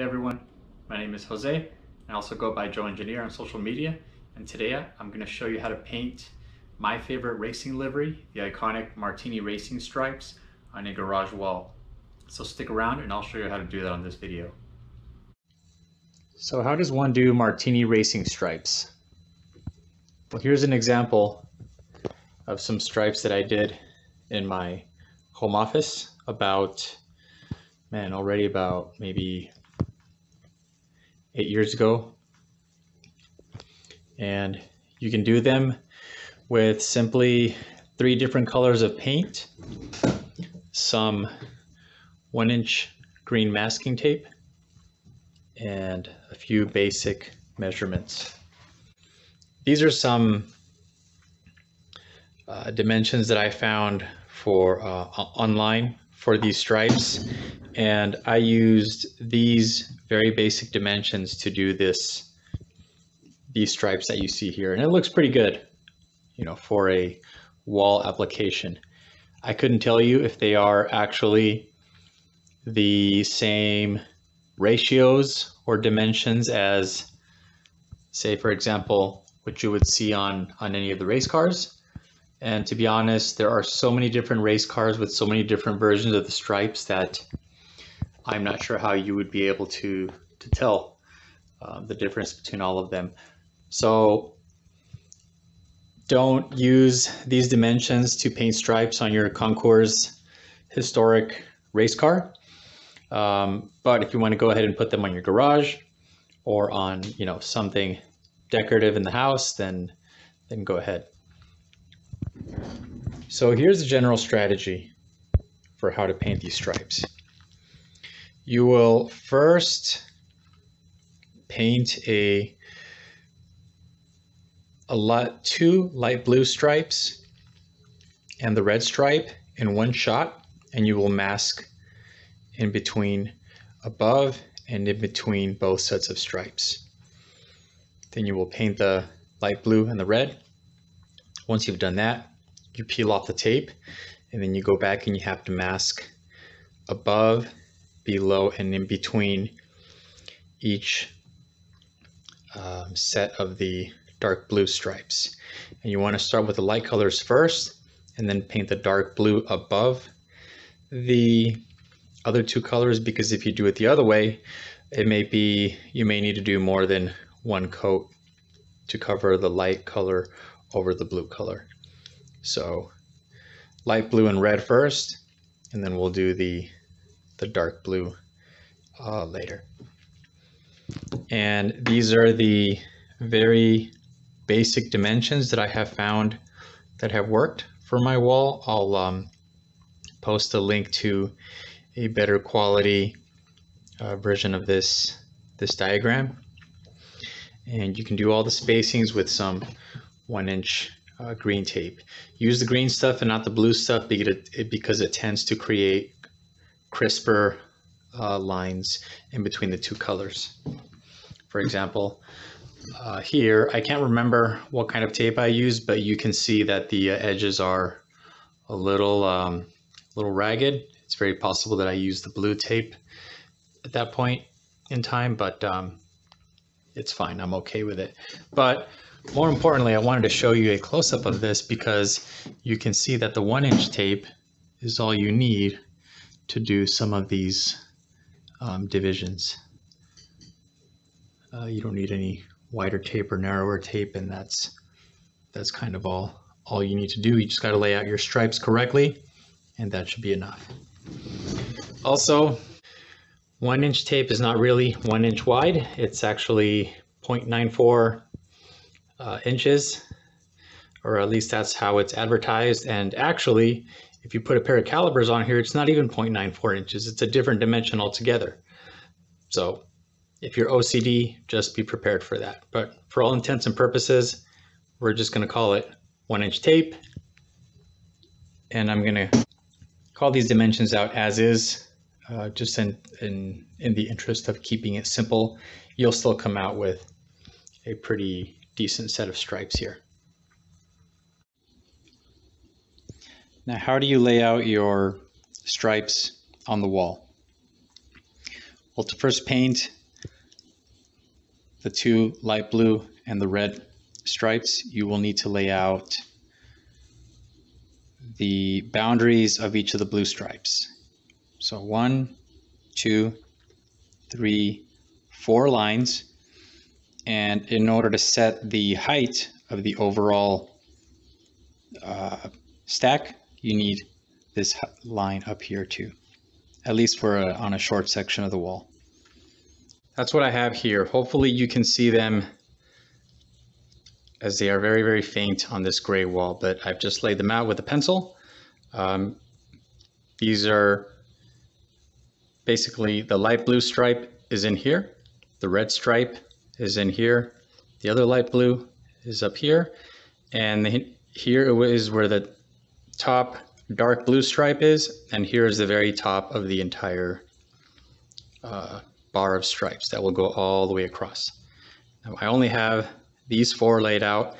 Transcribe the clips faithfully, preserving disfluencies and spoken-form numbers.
Hey everyone, my name is Jose, and I also go by Joe Engineer on social media, and today I'm going to show you how to paint my favorite racing livery, the iconic Martini Racing stripes, on a garage wall. So stick around and I'll show you how to do that on this video. So how does one do Martini Racing stripes? Well, here's an example of some stripes that I did in my home office about, man, already about maybe eight years ago, and you can do them with simply three different colors of paint, some one inch green masking tape, and a few basic measurements. These are some uh, dimensions that I found for uh, online for these stripes, and I used these very basic dimensions to do this, these stripes that you see here. And it looks pretty good, you know, for a wall application. I couldn't tell you if they are actually the same ratios or dimensions as, say, for example, what you would see on, on any of the race cars. And to be honest, there are so many different race cars with so many different versions of the stripes that I'm not sure how you would be able to, to tell uh, the difference between all of them. So don't use these dimensions to paint stripes on your Concours historic race car. Um, but if you want to go ahead and put them on your garage or on, you know, something decorative in the house, then, then go ahead. So here's the general strategy for how to paint these stripes. You will first paint a, a lot, two light blue stripes and the red stripe in one shot, and you will mask in between above and in between both sets of stripes. Then you will paint the light blue and the red. Once you've done that, you peel off the tape, and then you go back and you have to mask above, below, and in between each um, set of the dark blue stripes. And you want to start with the light colors first, and then paint the dark blue above the other two colors, because if you do it the other way, it may be, you may need to do more than one coat to cover the light color over the blue color. So light blue and red first, and then we'll do the, the dark blue uh, later. And these are the very basic dimensions that I have found that have worked for my wall. I'll um, post a link to a better quality uh, version of this, this diagram. And you can do all the spacings with some one inch uh, green tape. Use the green stuff and not the blue stuff because it tends to create crisper uh, lines in between the two colors. For example, uh, here, I can't remember what kind of tape I used, but you can see that the uh, edges are a little, um, little ragged. It's very possible that I used the blue tape at that point in time, but um, it's fine, I'm okay with it. But more importantly, I wanted to show you a close-up of this because you can see that the one-inch tape is all you need to do some of these um, divisions. Uh, you don't need any wider tape or narrower tape, and that's that's kind of all, all you need to do. You just got to lay out your stripes correctly, and that should be enough. Also, one-inch tape is not really one inch wide. It's actually zero point nine four Uh, inches, or at least that's how it's advertised. And actually, if you put a pair of calipers on here, it's not even zero point nine four inches. It's a different dimension altogether. So if you're O C D, just be prepared for that. But for all intents and purposes, we're just going to call it one inch tape. And I'm going to call these dimensions out as is, uh, just in, in, in the interest of keeping it simple. You'll still come out with a pretty decent set of stripes here. Now, how do you lay out your stripes on the wall? well, to first paint the two light blue and the red stripes, you will need to lay out the boundaries of each of the blue stripes. So one, two, three, four lines. And in order to set the height of the overall uh, stack, you need this line up here too, at least for a, on a short section of the wall. That's what I have here. Hopefully you can see them, as they are very, very faint on this gray wall, but I've just laid them out with a pencil. Um, these are basically, the light blue stripe is in here, the red stripe is in here, the other light blue is up here, and the, here is where the top dark blue stripe is, and here is the very top of the entire uh, bar of stripes that will go all the way across. Now, I only have these four laid out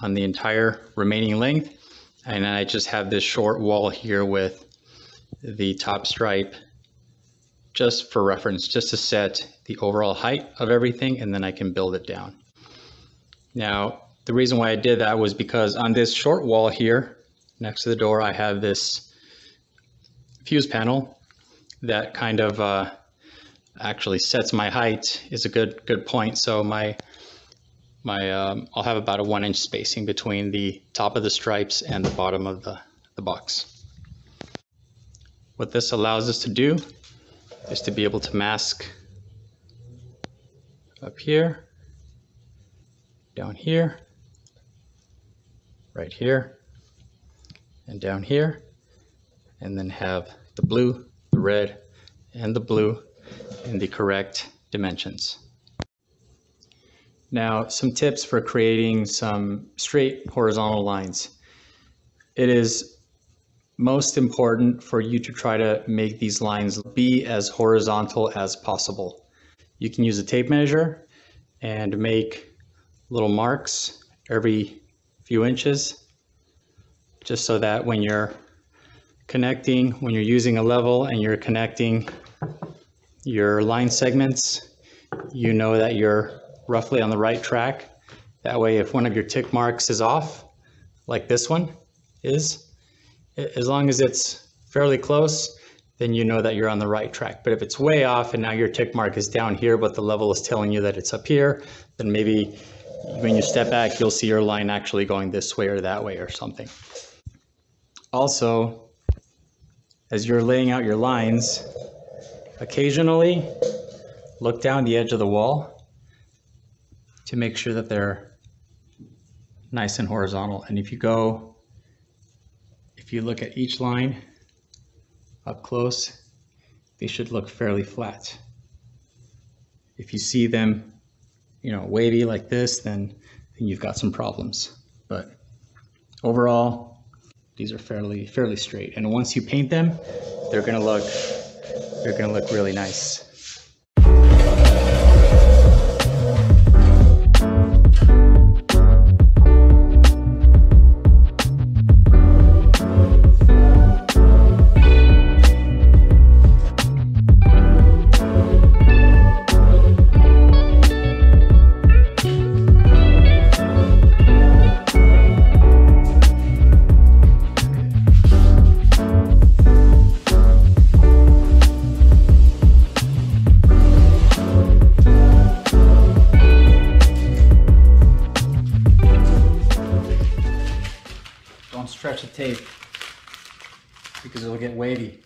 on the entire remaining length, and I just have this short wall here with the top stripe just for reference, just to set the overall height of everything, and then I can build it down. Now, the reason why I did that was because on this short wall here next to the door, I have this fuse panel that kind of uh, actually sets my height, is a good good point. So my My, um, I'll have about a one inch spacing between the top of the stripes and the bottom of the, the box. What this allows us to do is to be able to mask up here, down here, right here, and down here, and then have the blue, the red, and the blue in the correct dimensions. Now, some tips for creating some straight horizontal lines. It is most important for you to try to make these lines be as horizontal as possible. You can use a tape measure and make little marks every few inches, just so that when you're connecting, when you're using a level and you're connecting your line segments, you know that you're roughly on the right track. That way, if one of your tick marks is off, like this one is, as long as it's fairly close, then you know that you're on the right track. But if it's way off and now your tick mark is down here, but the level is telling you that it's up here, then maybe when you step back, you'll see your line actually going this way or that way or something. Also, as you're laying out your lines, occasionally look down the edge of the wall to make sure that they're nice and horizontal. And if you go, if you look at each line up close, they should look fairly flat. If you see them, you know, wavy like this, then, then you've got some problems. But overall, these are fairly, fairly straight. And once you paint them, they're gonna look, they're gonna look really nice. Stretch the tape because it'll get wavy.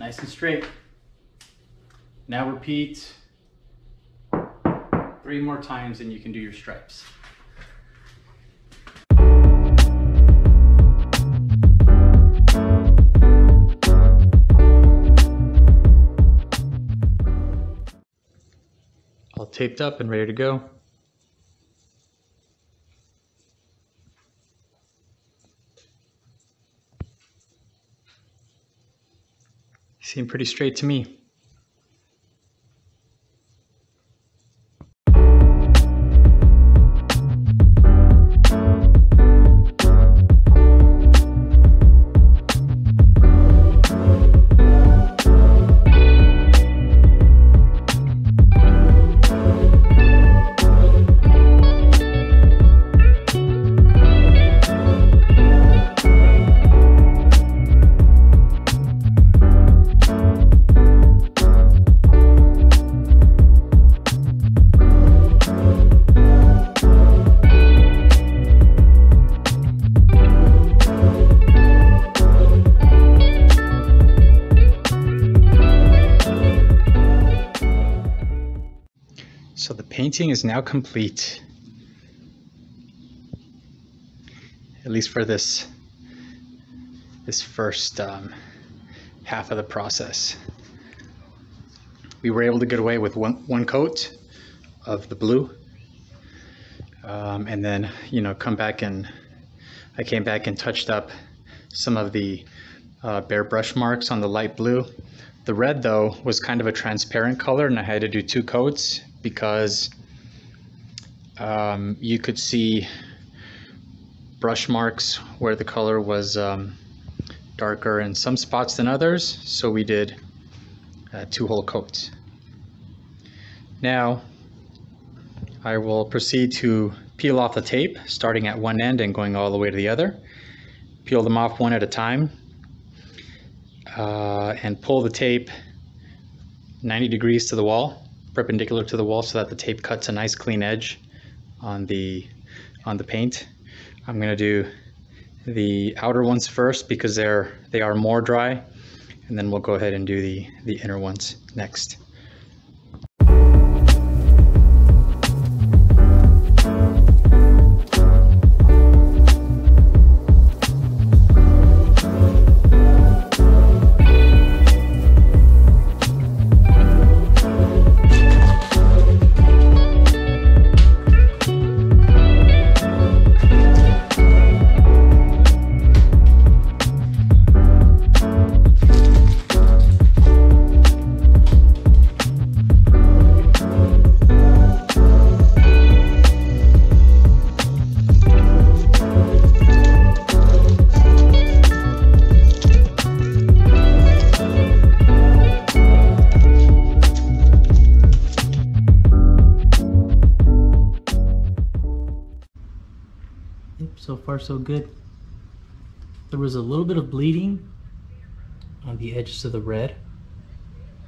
Nice and straight. Now repeat three more times and you can do your stripes. All taped up and ready to go. Seem pretty straight to me. So the painting is now complete, at least for this, this first um, half of the process. We were able to get away with one, one coat of the blue, um, and then, you know, come back and I came back and touched up some of the uh, bare brush marks on the light blue. The red, though, was kind of a transparent color, and I had to do two coats, because um, you could see brush marks where the color was um, darker in some spots than others, so we did uh, two whole coats. Now I will proceed to peel off the tape, starting at one end and going all the way to the other. Peel them off one at a time, uh, and pull the tape ninety degrees to the wall, perpendicular to the wall, so that the tape cuts a nice clean edge on the on the paint. I'm going to do the outer ones first because they're they are more dry, and then we'll go ahead and do the the inner ones next. So far, so good. There was a little bit of bleeding on the edges of the red,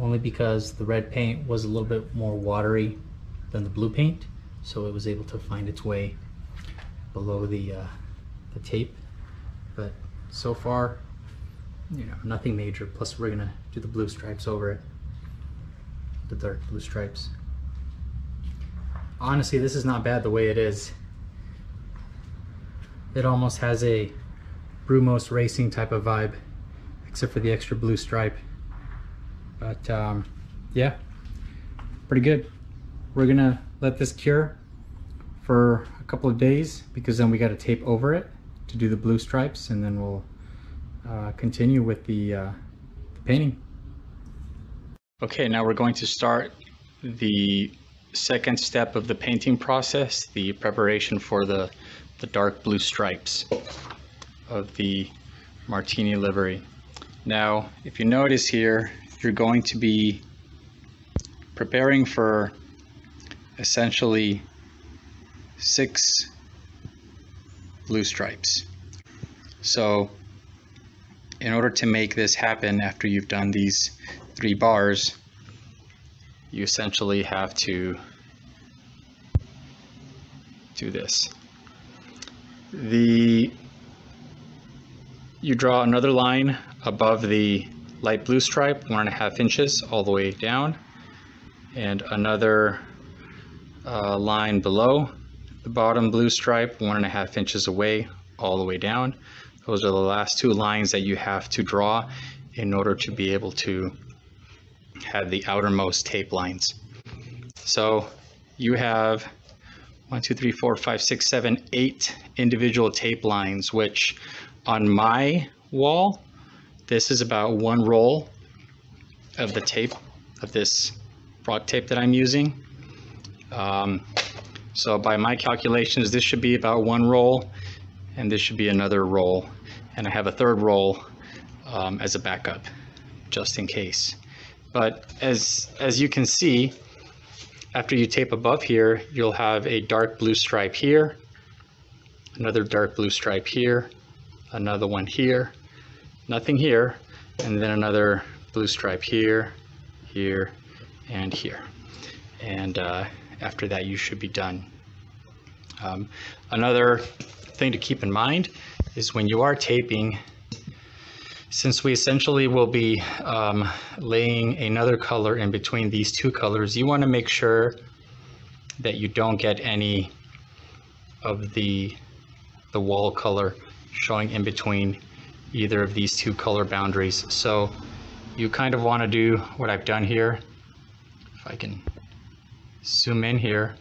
only because the red paint was a little bit more watery than the blue paint, so it was able to find its way below the, uh, the tape. But so far, you know, nothing major. Plus we're gonna do the blue stripes over it, the dark blue stripes. Honestly, this is not bad the way it is. It almost has a Brumos Racing type of vibe, except for the extra blue stripe. But um, yeah, pretty good. We're gonna let this cure for a couple of days, because then we got to tape over it to do the blue stripes, and then we'll uh, continue with the, uh, the painting. Okay, now we're going to start the second step of the painting process, the preparation for the the dark blue stripes of the Martini livery. Now, if you notice here, you're going to be preparing for essentially six blue stripes. So in order to make this happen after you've done these three bars, you essentially have to do this. The you draw another line above the light blue stripe, one and a half inches all the way down, and another uh, line below the bottom blue stripe, one and a half inches away, all the way down. Those are the last two lines that you have to draw in order to be able to have the outermost tape lines. So you have one, two, three, four, five, six, seven, eight individual tape lines, which on my wall, this is about one roll of the tape of this frog tape that I'm using. Um, so by my calculations, this should be about one roll, and this should be another roll, and I have a third roll um, as a backup, just in case. But as as you can see, after you tape above here, you'll have a dark blue stripe here, another dark blue stripe here, another one here, nothing here, and then another blue stripe here, here, and here. And uh, after that, you should be done. Um, another thing to keep in mind is when you are taping, since we essentially will be um, laying another color in between these two colors, you want to make sure that you don't get any of the, the wall color showing in between either of these two color boundaries. So you kind of want to do what I've done here. If I can zoom in here,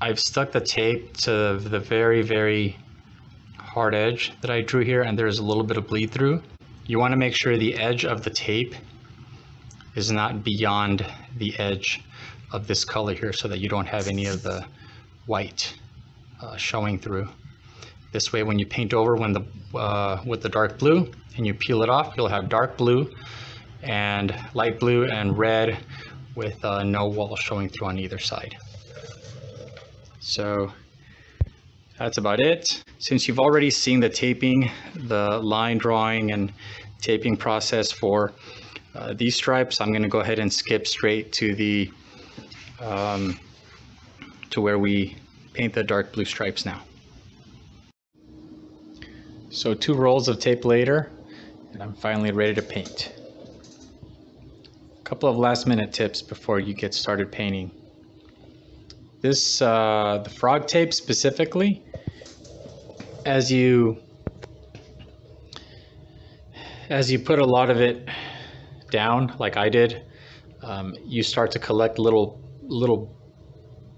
I've stuck the tape to the very, very hard edge that I drew here, and there's a little bit of bleed through. You want to make sure the edge of the tape is not beyond the edge of this color here, so that you don't have any of the white uh, showing through. This way, when you paint over when the, uh, with the dark blue and you peel it off, you'll have dark blue and light blue and red with uh, no wall showing through on either side. So that's about it. Since you've already seen the taping, the line drawing and taping process for uh, these stripes, I'm going to go ahead and skip straight to the um, to where we paint the dark blue stripes now. So two rolls of tape later, and I'm finally ready to paint. A couple of last minute tips before you get started painting. This, uh, the frog tape specifically, as you, as you put a lot of it down, like I did, um, you start to collect little, little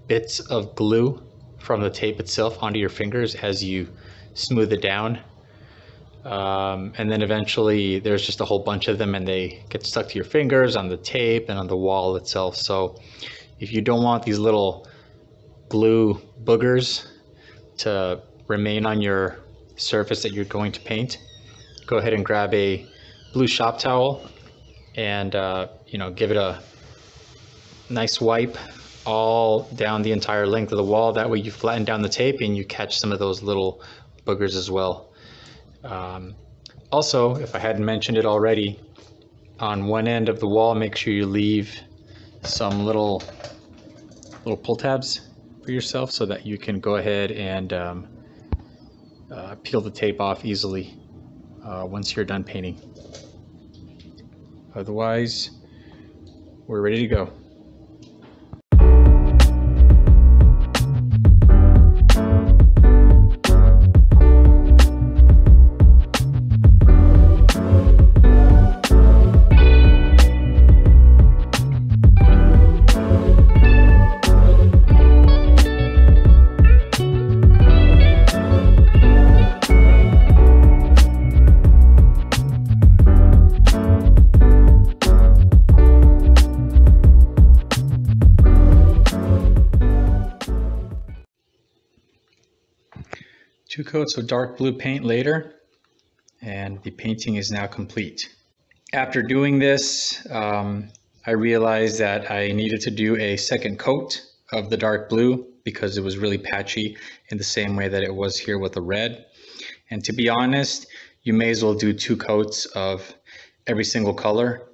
bits of glue from the tape itself onto your fingers as you smooth it down. Um, and then eventually there's just a whole bunch of them, and they get stuck to your fingers on the tape and on the wall itself. So if you don't want these little glue boogers to remain on your surface that you're going to paint, go ahead and grab a blue shop towel and uh, you know, give it a nice wipe all down the entire length of the wall. That way you flatten down the tape and you catch some of those little boogers as well. Um, also, if I hadn't mentioned it already, on one end of the wall, make sure you leave some little little pull tabs for yourself so that you can go ahead and um, uh, peel the tape off easily uh, once you're done painting. Otherwise, we're ready to go. Two coats of dark blue paint later, and the painting is now complete. After doing this, um, I realized that I needed to do a second coat of the dark blue because it was really patchy in the same way that it was here with the red. And to be honest, you may as well do two coats of every single color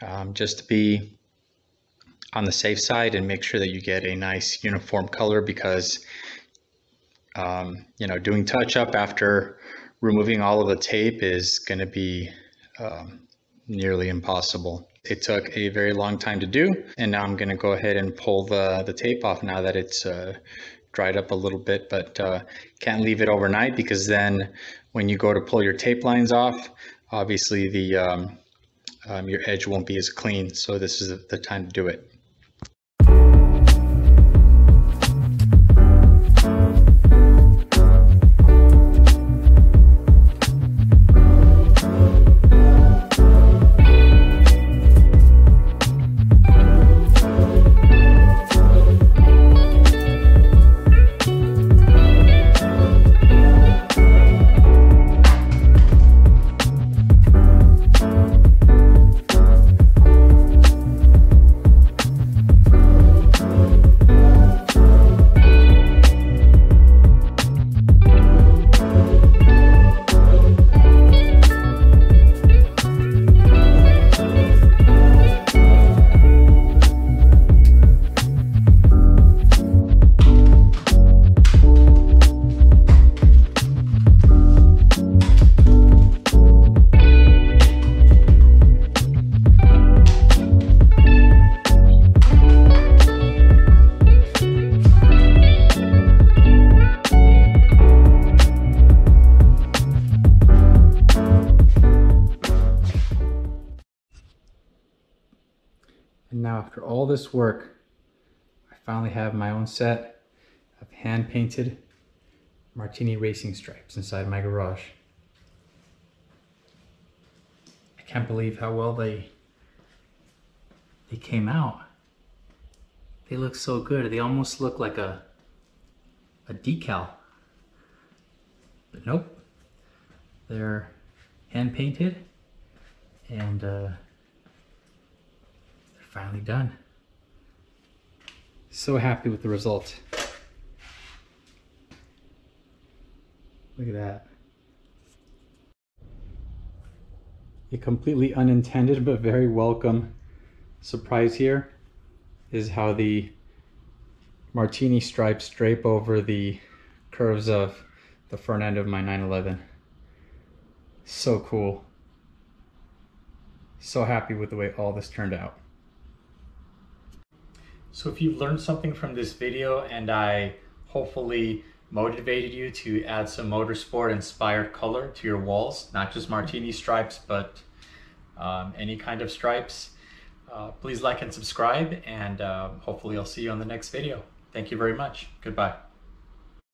um, just to be on the safe side and make sure that you get a nice uniform color, because Um, you know, doing touch-up after removing all of the tape is going to be um, nearly impossible. They took a very long time to do, and now I'm going to go ahead and pull the, the tape off now that it's uh, dried up a little bit, but uh, can't leave it overnight, because then when you go to pull your tape lines off, obviously the um, um, your edge won't be as clean, so this is the time to do it. Now, after all this work, I finally have my own set of hand-painted Martini Racing stripes inside my garage. I can't believe how well they they came out. They look so good. They almost look like a a decal, but nope, they're hand-painted and uh finally done. So happy with the result. Look at that. A completely unintended but very welcome surprise here is how the Martini stripes drape over the curves of the front end of my nine eleven. So cool. So happy with the way all this turned out. So if you've learned something from this video, and I hopefully motivated you to add some motorsport inspired color to your walls, not just Martini stripes, but um, any kind of stripes, uh, please like and subscribe, and uh, hopefully I'll see you on the next video. Thank you very much. Goodbye.